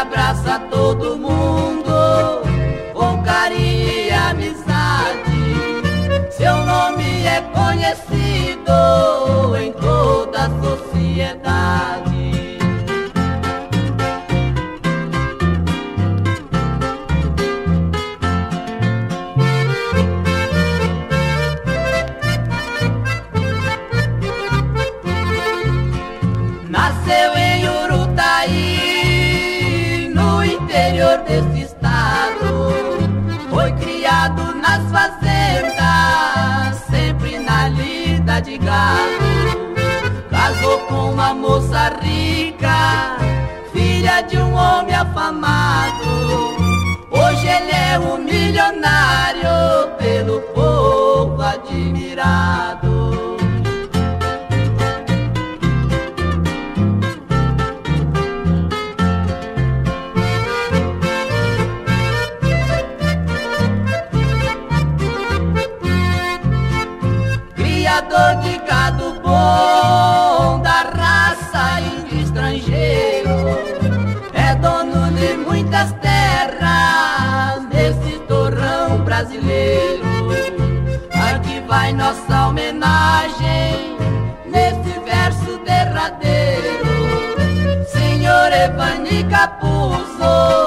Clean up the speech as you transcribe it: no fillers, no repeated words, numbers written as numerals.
abraça todo mundo com carinho e amizade. Seu nome é conhecido em toda a sociedade. Nasceu em Urutaí, no interior desse estado. Foi criado nas fazendas, sempre na lida de gado. Casou com uma moça rica, filha de um homem afamado. Hoje ele é um milionário, pelo povo admirado. Criador de gado bom, da raça índio estrangeiro, é dono de muitas terras nesse torrão brasileiro. Aqui vai nossa homenagem nesse verso derradeiro, Senhor Evani Capuzo.